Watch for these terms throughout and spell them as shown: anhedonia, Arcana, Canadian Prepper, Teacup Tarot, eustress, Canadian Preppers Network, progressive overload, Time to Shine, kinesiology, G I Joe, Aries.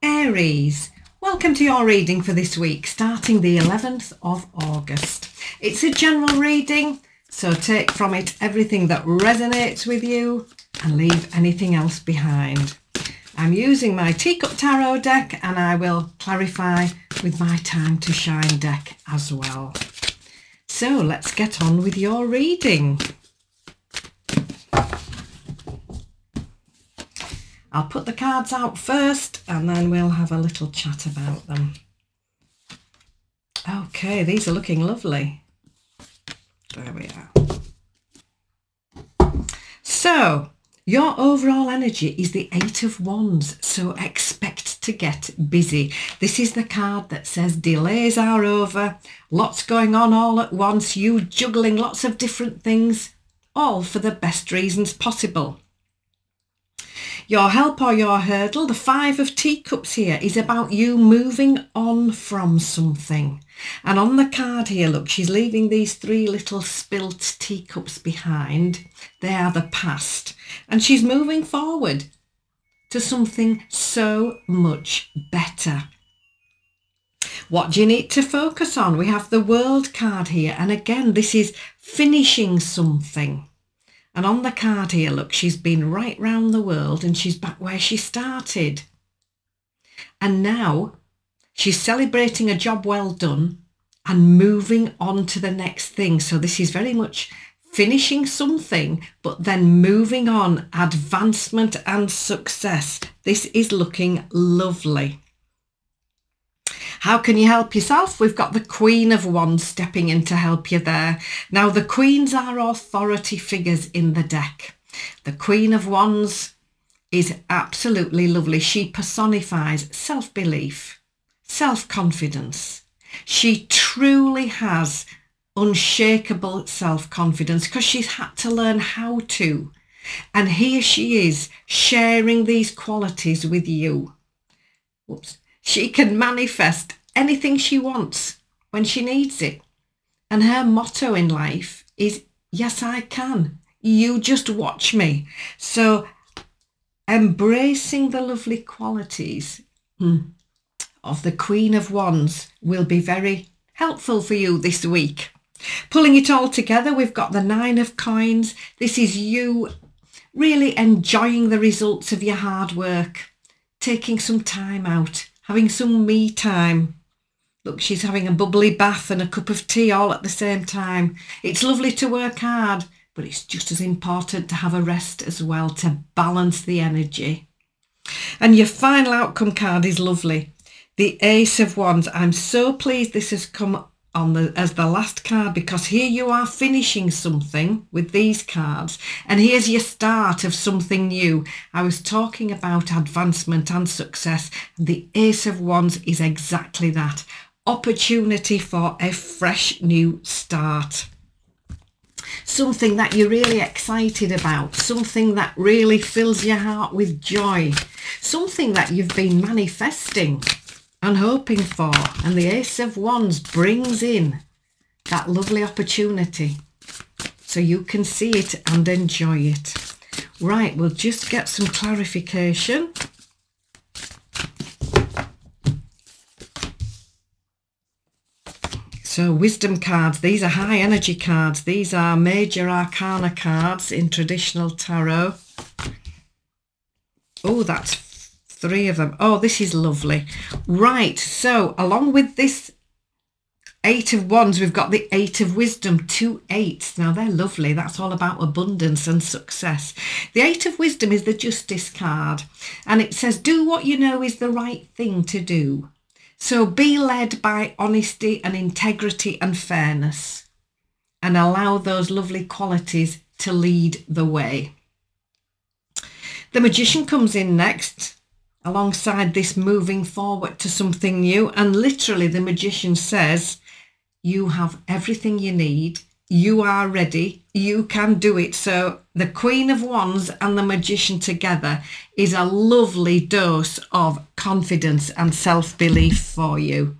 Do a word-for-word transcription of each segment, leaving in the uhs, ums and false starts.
Aries, welcome to your reading for this week, starting the eleventh of August. It's a general reading, so take from it everything that resonates with you and leave anything else behind. I'm using my Teacup Tarot deck, and I will clarify with my Time to Shine deck as well. So let's get on with your reading. I'll put the cards out first and then we'll have a little chat about them. Okay, these are looking lovely. There we are. So, your overall energy is the Eight of Wands, so expect to get busy. This is the card that says delays are over, lots going on all at once, you juggling lots of different things, all for the best reasons possible. Your help or your hurdle, the Five of Teacups here, is about you moving on from something. And on the card here, look, she's leaving these three little spilt teacups behind. They are the past. And she's moving forward to something so much better. What do you need to focus on? We have the World card here. And again, this is finishing something. And on the card here, look, she's been right round the world and she's back where she started. And now she's celebrating a job well done and moving on to the next thing. So this is very much finishing something, but then moving on, advancement and success. This is looking lovely. How can you help yourself? We've got the Queen of Wands stepping in to help you there. Now, the Queens are authority figures in the deck. The Queen of Wands is absolutely lovely. She personifies self-belief, self-confidence. She truly has unshakable self-confidence because she's had to learn how to. And here she is sharing these qualities with you. Whoops. She can manifest anything she wants when she needs it. And her motto in life is, yes, I can. You just watch me. So embracing the lovely qualities of the Queen of Wands will be very helpful for you this week. Pulling it all together, we've got the Nine of Coins. This is you really enjoying the results of your hard work, taking some time out, having some me time. Look, she's having a bubbly bath and a cup of tea all at the same time. It's lovely to work hard, but it's just as important to have a rest as well to balance the energy. And your final outcome card is lovely. The Ace of Wands. I'm so pleased this has come on the, as the last card, because here you are finishing something with these cards, and here's your start of something new. I was talking about advancement and success, and the Ace of Wands is exactly that. Opportunity for a fresh new start. Something that you're really excited about, something that really fills your heart with joy, something that you've been manifesting and hoping for, and the Ace of Wands brings in that lovely opportunity so you can see it and enjoy it. Right, we'll just get some clarification. So wisdom cards, these are high energy cards, these are major arcana cards in traditional tarot. Oh, that's three of them. Oh, this is lovely. Right, so along with this Eight of Wands, we've got the Eight of Wisdom, two eights. Now, they're lovely. That's all about abundance and success. The Eight of Wisdom is the Justice card, and it says, do what you know is the right thing to do. So be led by honesty and integrity and fairness, and allow those lovely qualities to lead the way. The Magician comes in next, alongside this moving forward to something new, and literally the Magician says, you have everything you need, you are ready, you can do it. So the Queen of Wands and the Magician together is a lovely dose of confidence and self-belief for you.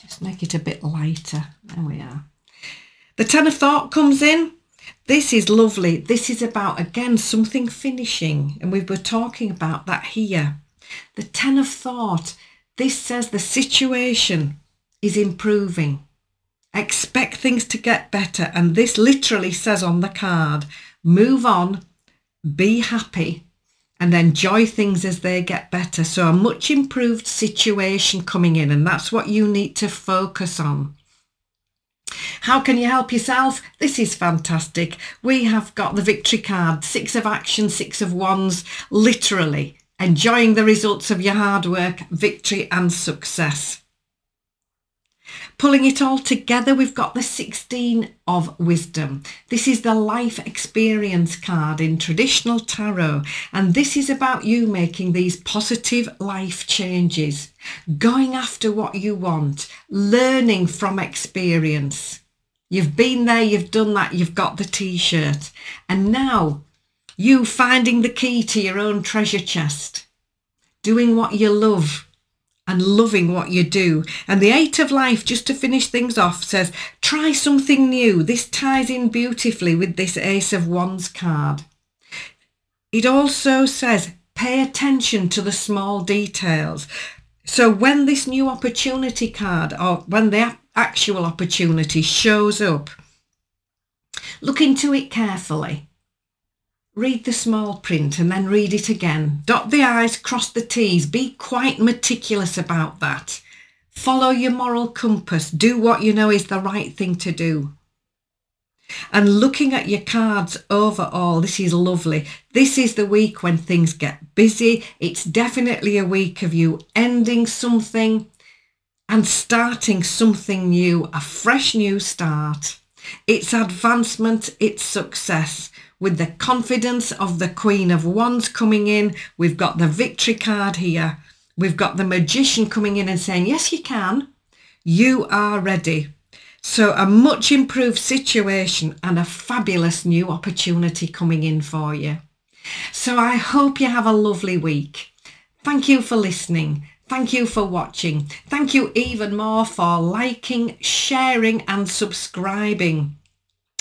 Just make it a bit lighter. There we are. The Ten of Thought comes in. This is lovely. This is about, again, something finishing, and we were talking about that here. The Ten of Thought. This says the situation is improving. Expect things to get better. And this literally says on the card, move on, be happy, and enjoy things as they get better. So a much improved situation coming in, and that's what you need to focus on. How can you help yourself? This is fantastic. We have got the victory card, six of action, six of wands, literally enjoying the results of your hard work, victory and success. Pulling it all together, we've got the sixteen of Wisdom. This is the life experience card in traditional tarot, and this is about you making these positive life changes, going after what you want, learning from experience. You've been there, you've done that, you've got the t-shirt, and now you finding the key to your own treasure chest, doing what you love and loving what you do. And the Eight of Life, just to finish things off, says try something new. This ties in beautifully with this Ace of Wands card. It also says pay attention to the small details. So when this new opportunity card, or when the actual opportunity shows up, look into it carefully. Read the small print and then read it again. Dot the I's, cross the T's. Be quite meticulous about that. Follow your moral compass. Do what you know is the right thing to do. And looking at your cards overall, this is lovely. This is the week when things get busy. It's definitely a week of you ending something and starting something new, a fresh new start. It's advancement, it's success. With the confidence of the Queen of Wands coming in, we've got the victory card here. We've got the Magician coming in and saying, yes, you can. You are ready. So a much improved situation and a fabulous new opportunity coming in for you. So I hope you have a lovely week. Thank you for listening. Thank you for watching. Thank you even more for liking, sharing and subscribing.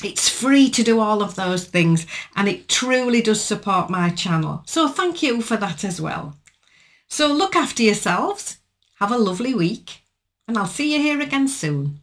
It's free to do all of those things, and it truly does support my channel. So thank you for that as well. So look after yourselves, have a lovely week, and I'll see you here again soon.